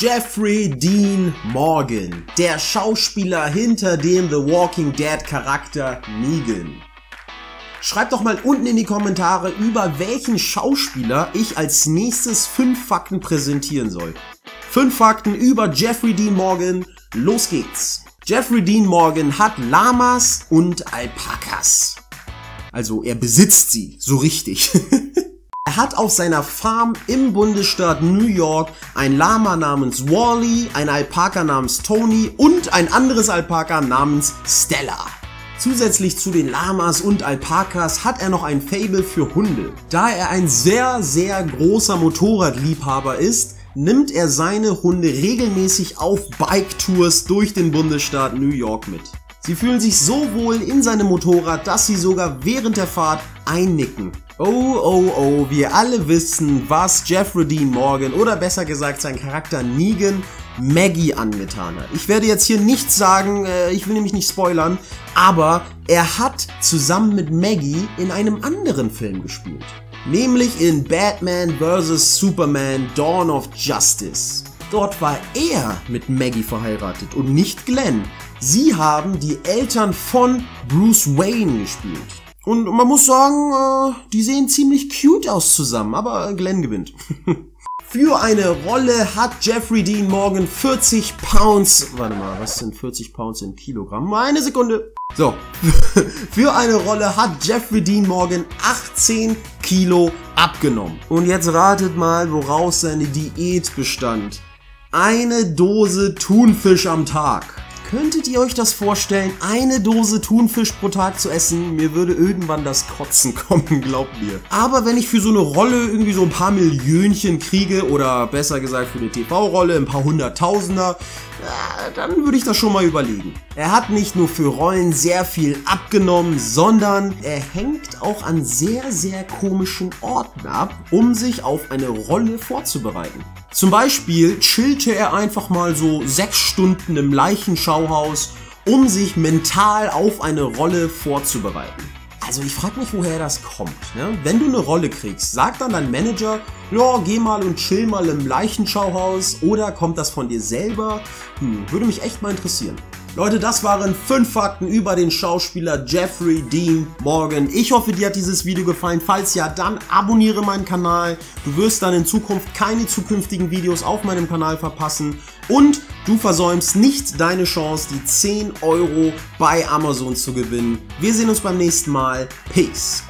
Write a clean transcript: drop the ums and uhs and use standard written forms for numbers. Jeffrey Dean Morgan, der Schauspieler hinter dem The Walking Dead Charakter Negan. Schreibt doch mal unten in die Kommentare, über welchen Schauspieler ich als nächstes 5 Fakten präsentieren soll. 5 Fakten über Jeffrey Dean Morgan, los geht's! Jeffrey Dean Morgan hat Lamas und Alpakas. Also er besitzt sie, so richtig. Er hat auf seiner Farm im Bundesstaat New York ein Lama namens Wally, ein Alpaka namens Tony und ein anderes Alpaka namens Stella. Zusätzlich zu den Lamas und Alpakas hat er noch ein Faible für Hunde. Da er ein sehr, sehr großer Motorradliebhaber ist, nimmt er seine Hunde regelmäßig auf Bike-Tours durch den Bundesstaat New York mit. Sie fühlen sich so wohl in seinem Motorrad, dass sie sogar während der Fahrt einnicken. Oh, oh, oh, wir alle wissen, was Jeffrey Dean Morgan oder besser gesagt sein Charakter Negan Maggie angetan hat. Ich werde jetzt hier nichts sagen, ich will nämlich nicht spoilern, aber er hat zusammen mit Maggie in einem anderen Film gespielt. Nämlich in Batman vs. Superman Dawn of Justice. Dort war er mit Maggie verheiratet und nicht Glenn. Sie haben die Eltern von Bruce Wayne gespielt. Und man muss sagen, die sehen ziemlich cute aus zusammen, aber Glenn gewinnt. Für eine Rolle hat Jeffrey Dean Morgan 40 Pounds, warte mal, was sind 40 Pounds in Kilogramm? Eine Sekunde. So, für eine Rolle hat Jeffrey Dean Morgan 18 Kilo abgenommen. Und jetzt ratet mal, woraus seine Diät bestand. Eine Dose Thunfisch am Tag. Könntet ihr euch das vorstellen, eine Dose Thunfisch pro Tag zu essen? Mir würde irgendwann das Kotzen kommen, glaubt mir. Aber wenn ich für so eine Rolle irgendwie so ein paar Millionchen kriege, oder besser gesagt für eine TV-Rolle ein paar Hunderttausender, dann würde ich das schon mal überlegen. Er hat nicht nur für Rollen sehr viel abgenommen, sondern er hängt auch an sehr, sehr komischen Orten ab, um sich auf eine Rolle vorzubereiten. Zum Beispiel chillte er einfach mal so 6 Stunden im Leichenschauhaus, um sich mental auf eine Rolle vorzubereiten. Also ich frage mich, woher das kommt. Ne? Wenn du eine Rolle kriegst, sagt dann dein Manager, ja, geh mal und chill mal im Leichenschauhaus, oder kommt das von dir selber? Würde mich echt mal interessieren. Leute, das waren 5 Fakten über den Schauspieler Jeffrey Dean Morgan. Ich hoffe, dir hat dieses Video gefallen. Falls ja, dann abonniere meinen Kanal. Du wirst dann in Zukunft keine zukünftigen Videos auf meinem Kanal verpassen. Und du versäumst nicht deine Chance, die 10 € bei Amazon zu gewinnen. Wir sehen uns beim nächsten Mal. Peace.